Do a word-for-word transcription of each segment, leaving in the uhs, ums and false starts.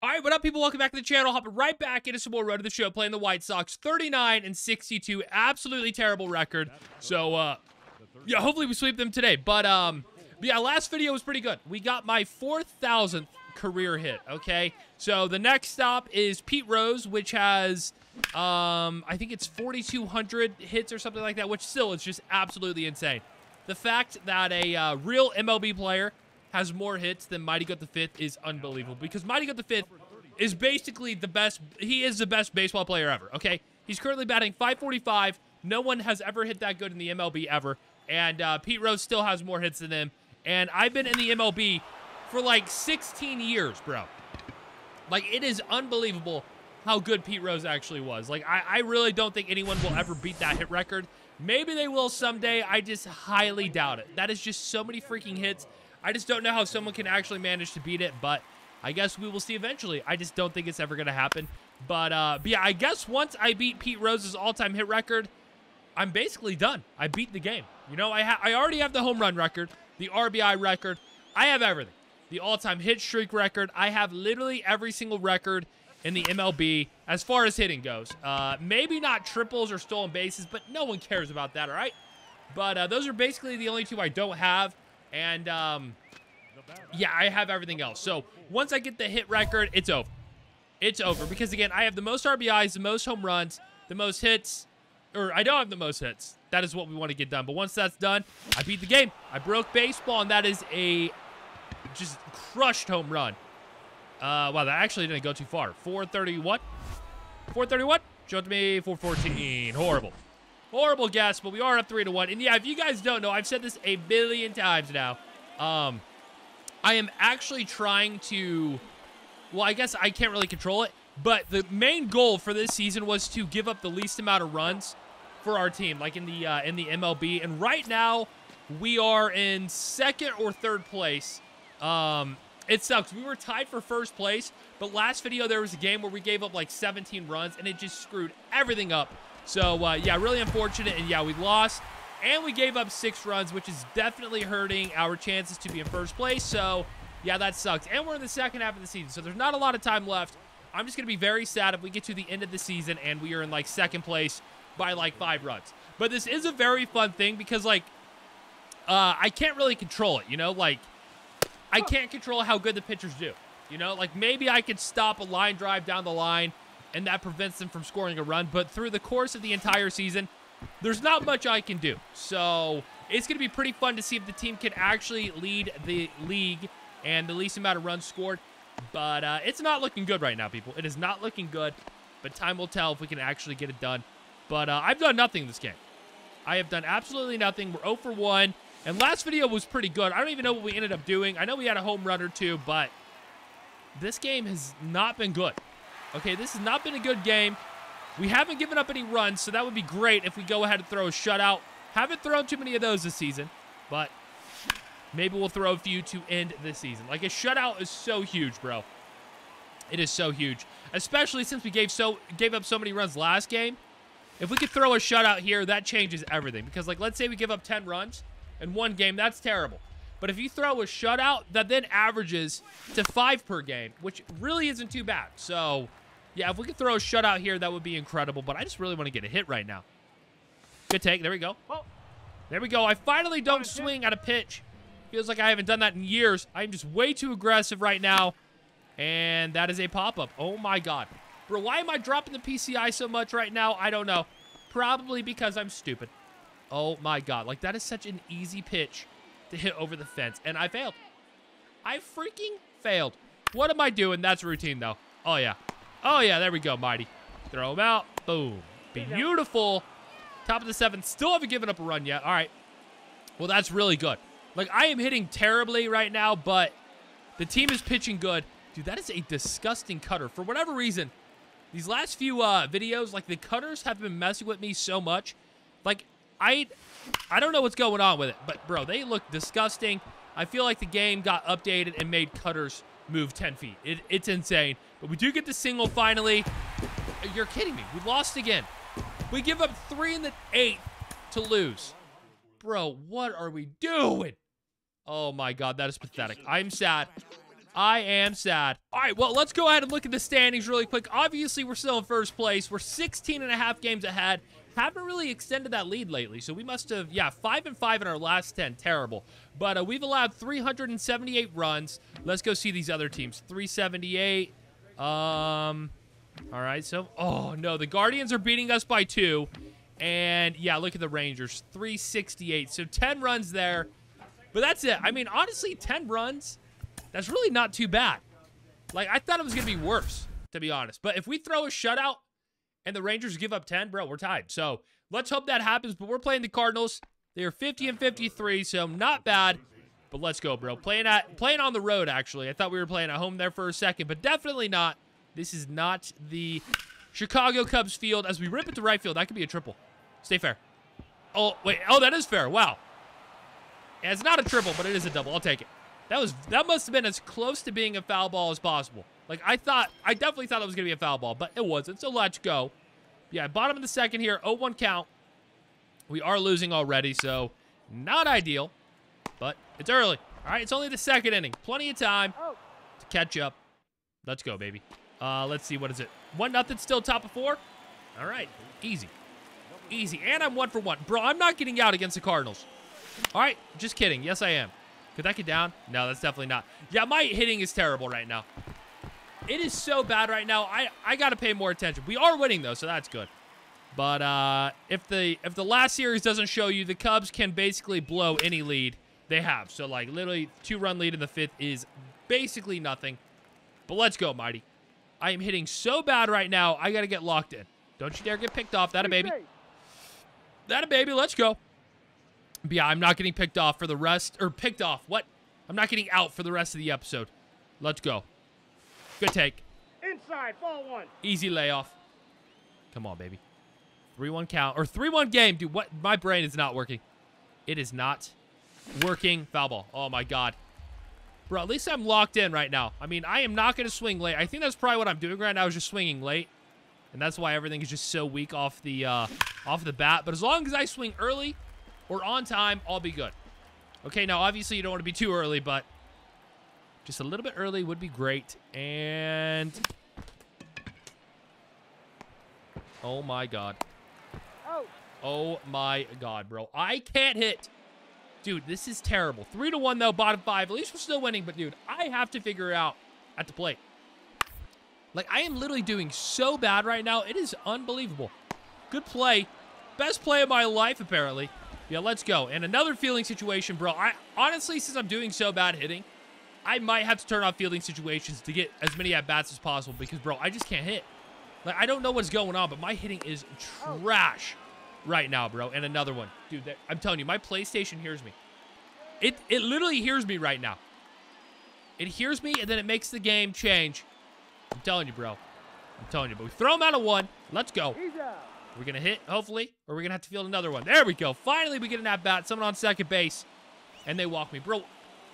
All right, what up, people? Welcome back to the channel. Hopping right back into some more Road to the Show, playing the White Sox, thirty-nine and sixty-two. Absolutely terrible record. So, uh, yeah, hopefully we sweep them today. But, um, but yeah, last video was pretty good. We got my four thousandth career hit, okay? So the next stop is Pete Rose, which has, um, I think it's forty-two hundred hits or something like that, which still is just absolutely insane. The fact that a uh, real M L B player has more hits than Mighty Goat the Fifth is unbelievable, because Mighty Goat the Fifth is basically the best. He is the best baseball player ever, okay? He's currently batting five forty-five. No one has ever hit that good in the M L B ever, and uh, Pete Rose still has more hits than him, and I've been in the M L B for like sixteen years, bro. Like, it is unbelievable how good Pete Rose actually was. Like, I, I really don't think anyone will ever beat that hit record. Maybe they will someday. I just highly doubt it. That is just so many freaking hits. I just don't know how someone can actually manage to beat it, but I guess we will see eventually. I just don't think it's ever going to happen. But, uh, but yeah, I guess once I beat Pete Rose's all-time hit record, I'm basically done. I beat the game. You know, I, ha I already have the home run record, the R B I record. I have everything. The all-time hit streak record. I have literally every single record in the M L B as far as hitting goes. Uh, maybe not triples or stolen bases, but no one cares about that, all right? But uh, those are basically the only two I don't have. And, um, yeah, I have everything else. So once I get the hit record, it's over. It's over. Because, again, I have the most R B Is, the most home runs, the most hits. Or I don't have the most hits. That is what we want to get done. But once that's done, I beat the game. I broke baseball, and that is a just crushed home run. Uh, wow, that actually didn't go too far. four thirty-one? four thirty-one? Jumped me. four fourteen. Horrible. Horrible guess, but we are up three to one. And yeah, if you guys don't know, I've said this a billion times now. Um, I am actually trying to... Well, I guess I can't really control it. But the main goal for this season was to give up the least amount of runs for our team, like in the, uh, in the M L B. And right now, we are in second or third place. Um, it sucks. We were tied for first place. But last video, there was a game where we gave up like seventeen runs, and it just screwed everything up. So, uh, yeah, really unfortunate. And, yeah, we lost. And we gave up six runs, which is definitely hurting our chances to be in first place. So, yeah, that sucks. And we're in the second half of the season, so there's not a lot of time left. I'm just going to be very sad if we get to the end of the season and we are in, like, second place by, like, five runs. But this is a very fun thing because, like, uh, I can't really control it, you know? Like, I can't control how good the pitchers do, you know? Like, maybe I could stop a line drive down the line, and that prevents them from scoring a run. But through the course of the entire season, there's not much I can do. So it's going to be pretty fun to see if the team can actually lead the league and the least amount of runs scored. But uh, it's not looking good right now, people. It is not looking good, but time will tell if we can actually get it done. But uh, I've done nothing this game. I have done absolutely nothing. We're zero for one. And last video was pretty good. I don't even know what we ended up doing. I know we had a home run or two, but this game has not been good. Okay, this has not been a good game. We haven't given up any runs, so that would be great if we go ahead and throw a shutout. Haven't thrown too many of those this season, but maybe we'll throw a few to end this season. Like, a shutout is so huge, bro. It is so huge, especially since we gave so gave up so many runs last game. If we could throw a shutout here, that changes everything. Because, like, let's say we give up ten runs in one game. That's terrible. But if you throw a shutout, that then averages to five per game, which really isn't too bad. So, yeah, if we could throw a shutout here, that would be incredible. But I just really want to get a hit right now. Good take. There we go. There we go. I finally don't swing at a pitch. Feels like I haven't done that in years. I'm just way too aggressive right now. And that is a pop-up. Oh, my God. Bro, why am I dropping the P C I so much right now? I don't know. Probably because I'm stupid. Oh, my God. Like, that is such an easy pitch to hit over the fence, and I failed. I freaking failed. What am I doing? That's routine, though. Oh, yeah. Oh, yeah, there we go, Mighty. Throw him out. Boom. Beautiful. Top of the seventh. Still haven't given up a run yet. All right. Well, that's really good. Like, I am hitting terribly right now, but the team is pitching good. Dude, that is a disgusting cutter. For whatever reason, these last few uh, videos, like, the cutters have been messing with me so much. Like, I... I don't know what's going on with it, but, bro, they look disgusting. I feel like the game got updated and made cutters move ten feet. It, it's insane. But we do get the single finally. You're kidding me. We lost again. We give up three in the eighth to lose. Bro, what are we doing? Oh, my God. That is pathetic. I'm sad. I am sad. All right, well, let's go ahead and look at the standings really quick. Obviously, we're still in first place. We're sixteen and a half games ahead. Haven't really extended that lead lately, so we must have, yeah, five and five in our last ten. Terrible. But uh, we've allowed three hundred seventy-eight runs. Let's go see these other teams. three seventy-eight. Um, all right, so, oh, no, the Guardians are beating us by two. And, yeah, look at the Rangers, three sixty-eight. So ten runs there. But that's it. I mean, honestly, ten runs, that's really not too bad. Like, I thought it was going to be worse, to be honest. But if we throw a shutout, and the Rangers give up ten, bro, we're tied. So let's hope that happens. But we're playing the Cardinals. They are fifty and fifty-three, so not bad. But let's go, bro. Playing at playing on the road, actually. I thought we were playing at home there for a second, but definitely not. This is not the Chicago Cubs field. As we rip it to right field, that could be a triple. Stay fair. Oh, wait. Oh, that is fair. Wow. Yeah, it's not a triple, but it is a double. I'll take it. That was that must have been as close to being a foul ball as possible. Like, I thought, I definitely thought it was going to be a foul ball, but it wasn't, so let's go. Yeah, bottom of the second here, oh one count. We are losing already, so not ideal, but it's early. All right, it's only the second inning. Plenty of time to catch up. Let's go, baby. Uh, let's see, what is it? One nothing, still top of four. All right, easy. Easy, and I'm one for one. Bro, I'm not getting out against the Cardinals. All right, just kidding. Yes, I am. Could that get down? No, that's definitely not. Yeah, my hitting is terrible right now. It is so bad right now. I, I got to pay more attention. We are winning, though, so that's good. But uh, if the if the last series doesn't show you, the Cubs can basically blow any lead they have. So, like, literally two-run lead in the fifth is basically nothing. But let's go, Mighty. I am hitting so bad right now, I got to get locked in. Don't you dare get picked off. That a baby. That a baby. Let's go. But yeah, I'm not getting picked off for the rest. Or picked off. What? I'm not getting out for the rest of the episode. Let's go. Good take. Inside, ball one. Easy layoff. Come on, baby. three one count. Or three one game. Dude, what? My brain is not working. It is not working. Foul ball. Oh, my God. Bro, at least I'm locked in right now. I mean, I am not going to swing late. I think that's probably what I'm doing right now is just swinging late. And that's why everything is just so weak off the, uh, off the bat. But as long as I swing early or on time, I'll be good. Okay, now, obviously, you don't want to be too early, but just a little bit early would be great. And oh my God. Oh. Oh my God, bro. I can't hit. Dude, this is terrible. Three to one though, bottom five. At least we're still winning, but dude, I have to figure it out at the plate. Like, I am literally doing so bad right now. It is unbelievable. Good play. Best play of my life, apparently. Yeah, let's go. And another fielding situation, bro. I honestly, since I'm doing so bad hitting, I might have to turn off fielding situations to get as many at-bats as possible because, bro, I just can't hit. Like, I don't know what's going on, but my hitting is trash right now, bro. And another one. Dude, that, I'm telling you, my PlayStation hears me. It it literally hears me right now. It hears me, and then it makes the game change. I'm telling you, bro. I'm telling you. But we throw him out of one. Let's go. We're going to hit, hopefully, or we're going to have to field another one. There we go. Finally, we get an at-bat. Someone on second base, and they walk me. Bro,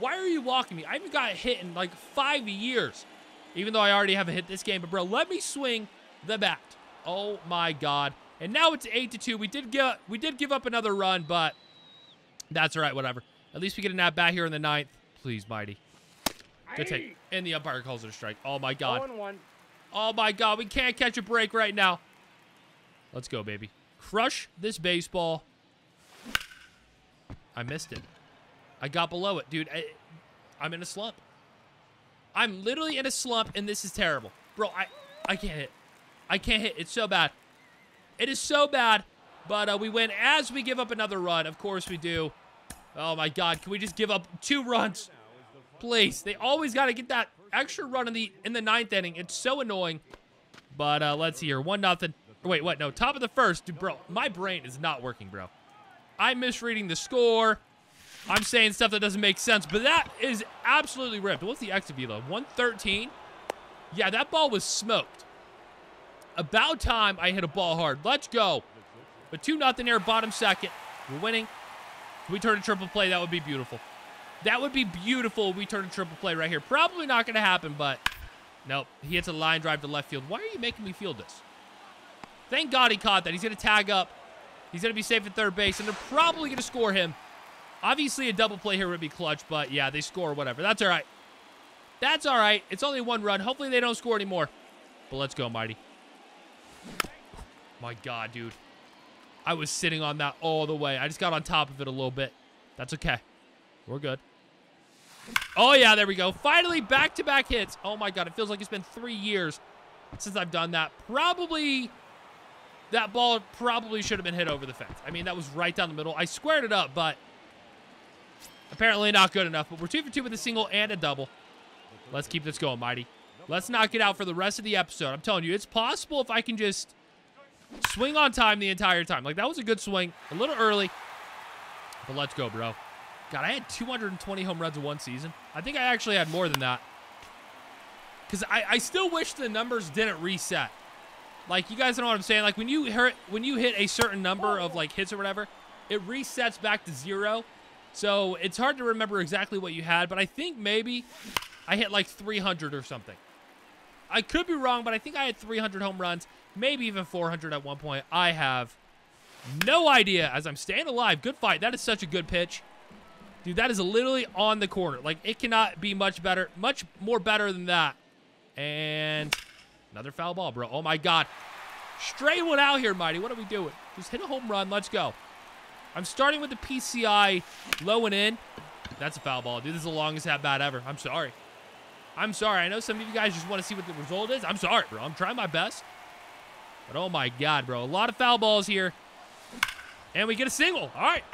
why are you walking me? I haven't got hit in like five years, even though I already haven't hit this game. But, bro, let me swing the bat. Oh, my God. And now it's eight to two. We did get, we did give up another run, but that's all right, whatever. At least we get an at-bat here in the ninth. Please, Mighty. Good take. And the umpire calls it a strike. Oh, my God. Oh, my God. We can't catch a break right now. Let's go, baby. Crush this baseball. I missed it. I got below it, dude. I, I'm in a slump. I'm literally in a slump, and this is terrible. Bro, I, I can't hit. I can't hit. It's so bad. It is so bad, but uh, we win as we give up another run. Of course we do. Oh, my God. Can we just give up two runs? Please. They always got to get that extra run in the in the ninth inning. It's so annoying. But uh, let's see here. One nothing. Wait, what? No, top of the first. Dude, bro, my brain is not working, bro. I'm misreading the score. I'm saying stuff that doesn't make sense, but that is absolutely ripped. What's the exit velo? one thirteen? Yeah, that ball was smoked. About time I hit a ball hard. Let's go. But two nothing here, bottom second. We're winning. If we turn a triple play, that would be beautiful. That would be beautiful if we turn a triple play right here. Probably not going to happen, but nope. He hits a line drive to left field. Why are you making me field this? Thank God he caught that. He's going to tag up. He's going to be safe at third base, and they're probably going to score him. Obviously, a double play here would be clutch, but yeah, they score, whatever. That's all right. That's all right. It's only one run. Hopefully they don't score anymore. But let's go, Mighty. My God, dude. I was sitting on that all the way. I just got on top of it a little bit. That's okay. We're good. Oh, yeah, there we go. Finally, back-to-back hits. Oh, my God. It feels like it's been three years since I've done that. Probably that ball probably should have been hit over the fence. I mean, that was right down the middle. I squared it up, but apparently not good enough. But we're two for two with a single and a double. Let's keep this going, Mighty. Let's knock it out for the rest of the episode. I'm telling you, it's possible if I can just swing on time the entire time. Like, that was a good swing. A little early. But let's go, bro. God, I had two hundred twenty home runs in one season. I think I actually had more than that. Because I, I still wish the numbers didn't reset. Like, you guys know what I'm saying? Like, when you hit, when you hit a certain number of, like, hits or whatever, it resets back to zero. So it's hard to remember exactly what you had. But I think maybe I hit, like, three hundred or something. I could be wrong, but I think I had three hundred home runs. Maybe even four hundred at one point. I have no idea as I'm staying alive. Good fight. That is such a good pitch. Dude, that is literally on the corner. Like, it cannot be much better, much more better than that. And another foul ball, bro. Oh, my God. Straight one out here, Mighty. What are we doing? Just hit a home run. Let's go. I'm starting with the P C I low and in. That's a foul ball. Dude, this is the longest at-bat ever. I'm sorry. I'm sorry. I know some of you guys just want to see what the result is. I'm sorry, bro. I'm trying my best. But, oh, my God, bro. A lot of foul balls here. And we get a single. All right.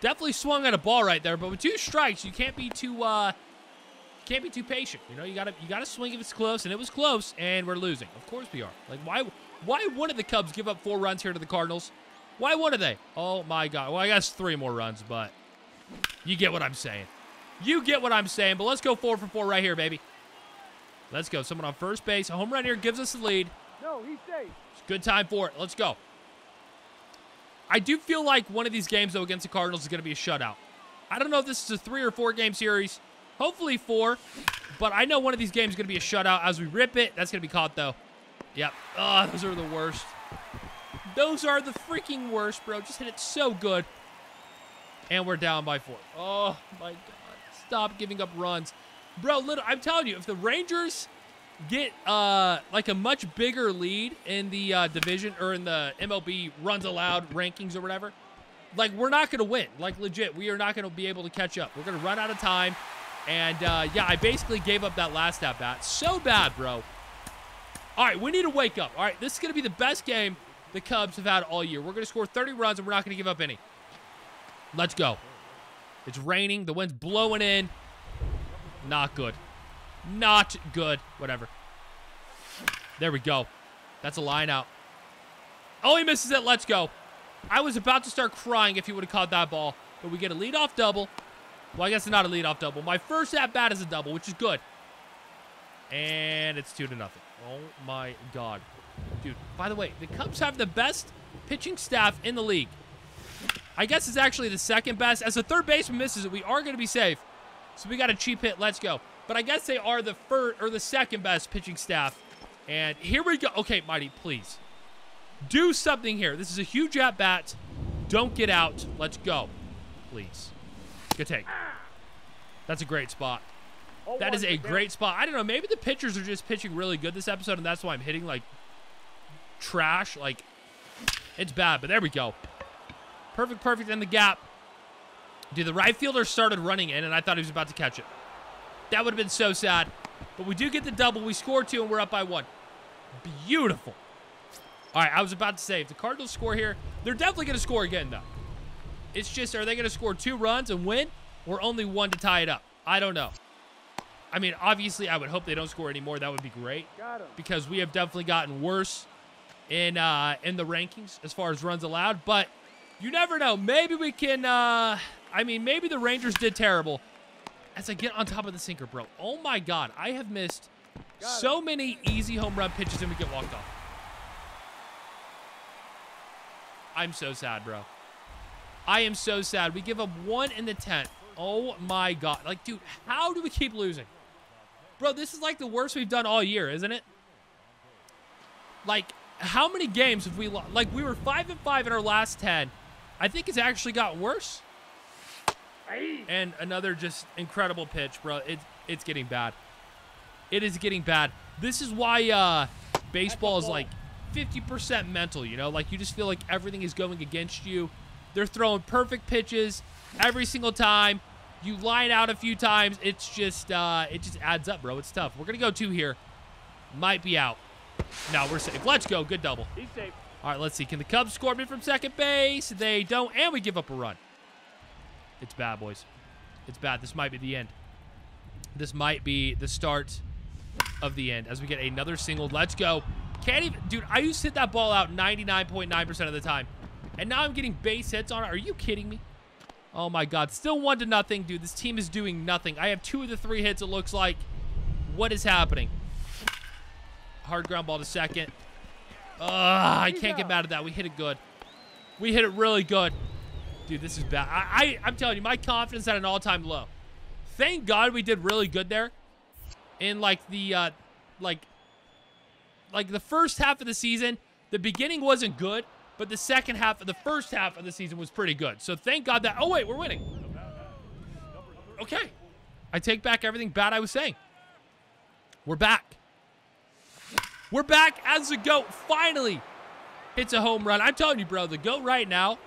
Definitely swung at a ball right there, but with two strikes, you can't be too uh, can't be too patient. You know, you gotta you gotta swing if it's close, and it was close, and we're losing. Of course we are. Like, why why wouldn't the Cubs give up four runs here to the Cardinals? Why wouldn't they? Oh my God. Well, I guess three more runs, but you get what I'm saying. You get what I'm saying. But let's go four for four right here, baby. Let's go. Someone on first base. A home run here gives us the lead. No, he's safe. It's a good time for it. Let's go. I do feel like one of these games, though, against the Cardinals is going to be a shutout. I don't know if this is a three or four game series. Hopefully four, but I know one of these games is going to be a shutout. As we rip it, that's going to be caught, though. Yep. Oh, those are the worst. Those are the freaking worst, bro. Just hit it so good. And we're down by four. Oh, my God. Stop giving up runs. Bro, little, I'm telling you, if the Rangers get uh like a much bigger lead in the uh division or in the M L B runs allowed rankings or whatever, like, we're not gonna win. Like, legit, we are not gonna be able to catch up. We're gonna run out of time. And uh yeah, I basically gave up that last at bat so bad, bro. All right, we need to wake up. All right, this is gonna be the best game the Cubs have had all year. We're gonna score thirty runs and we're not gonna give up any. Let's go. It's raining, the wind's blowing in. Not good. Not good. Whatever. There we go. That's a line out. Oh, he misses it. Let's go. I was about to start crying if he would have caught that ball. But we get a leadoff double. Well, I guess it's not a leadoff double. My first at-bat is a double, which is good. And it's two to nothing. Oh, my God. Dude, by the way, the Cubs have the best pitching staff in the league. I guess it's actually the second best. As the third baseman misses it, we are going to be safe. So we got a cheap hit. Let's go. But I guess they are the first or the second best pitching staff. And here we go. Okay, Mighty, please. Do something here. This is a huge at-bat. Don't get out. Let's go. Please. Good take. That's a great spot. That is a great spot. I don't know. Maybe the pitchers are just pitching really good this episode, and that's why I'm hitting, like, trash. Like, it's bad. But there we go. Perfect, perfect in the gap. Dude, the right fielder started running in, and I thought he was about to catch it. That would have been so sad. But we do get the double. We score two, and we're up by one. Beautiful. All right, I was about to say, if the Cardinals score here, they're definitely going to score again, though. It's just, are they going to score two runs and win, or only one to tie it up? I don't know. I mean, obviously, I would hope they don't score anymore. That would be great. Got him. Because we have definitely gotten worse in uh, in the rankings as far as runs allowed. But you never know. Maybe we can, uh, I mean, maybe the Rangers did terrible. As I get on top of the sinker, bro. Oh, my God. I have missed so many easy home run pitches and we get walked off. I'm so sad, bro. I am so sad. We give up one in the tenth. Oh, my God. Like, dude, how do we keep losing? Bro, this is like the worst we've done all year, isn't it? Like, how many games have we lost? Like, we were five and five in our last ten. I think it's actually got worse. And another just incredible pitch, bro. It, it's getting bad. It is getting bad. This is why uh, baseball is like fifty percent mental, you know? Like, you just feel like everything is going against you. They're throwing perfect pitches every single time. You line out a few times. It's just, uh, it just adds up, bro. It's tough. We're going to go two here. Might be out. No, we're safe. Let's go. Good double. He's safe. All right, let's see. Can the Cubs score me from second base? They don't, and we give up a run. It's bad, boys. It's bad. This might be the end. This might be the start of the end as we get another single. Let's go. Can't even, dude, I used to hit that ball out ninety-nine point nine percent of the time, and now I'm getting base hits on it. Are you kidding me? Oh, my God. Still one to nothing, dude. This team is doing nothing. I have two of the three hits, it looks like. What is happening? Hard ground ball to second. Ugh, I can't get mad at that. We hit it good. We hit it really good. Dude, this is bad. I, I, I'm telling you, my confidence at an all-time low. Thank God we did really good there in, like, the, uh, like, like, the first half of the season. The beginning wasn't good, but the second half of the first half of the season was pretty good. So, thank God that... Oh, wait, we're winning. Okay. I take back everything bad I was saying. We're back. We're back as the GOAT finally hits a home run. I'm telling you, bro, the GOAT right now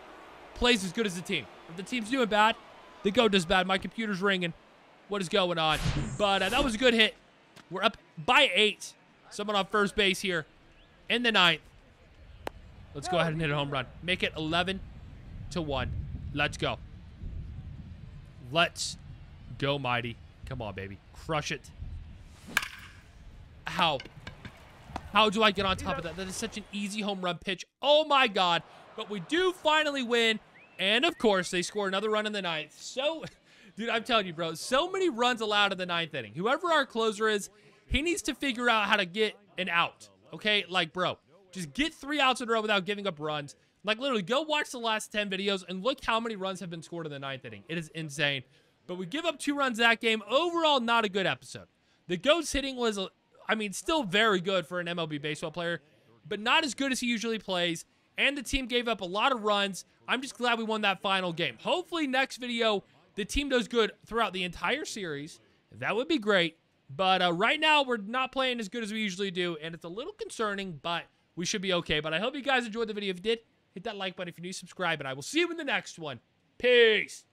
plays as good as the team. If the team's doing bad, the GOAT does bad. My computer's ringing. What is going on? But uh, that was a good hit. We're up by eight. Someone on first base here in the ninth. Let's go ahead and hit a home run. Make it eleven to one. Let's go. Let's go, Mighty. Come on, baby. Crush it. How? How do I get on top of that? That is such an easy home run pitch. Oh, my God. But we do finally win. And, of course, they score another run in the ninth. So, dude, I'm telling you, bro, so many runs allowed in the ninth inning. Whoever our closer is, he needs to figure out how to get an out. Okay? Like, bro, just get three outs in a row without giving up runs. Like, literally, go watch the last ten videos and look how many runs have been scored in the ninth inning. It is insane. But we give up two runs that game. Overall, not a good episode. The Goat's hitting was... a I mean, still very good for an M L B baseball player, but not as good as he usually plays. And the team gave up a lot of runs. I'm just glad we won that final game. Hopefully next video, the team does good throughout the entire series. That would be great. But uh, right now, we're not playing as good as we usually do, and it's a little concerning, but we should be okay. But I hope you guys enjoyed the video. If you did, hit that like button. If you're new, subscribe, and I will see you in the next one. Peace.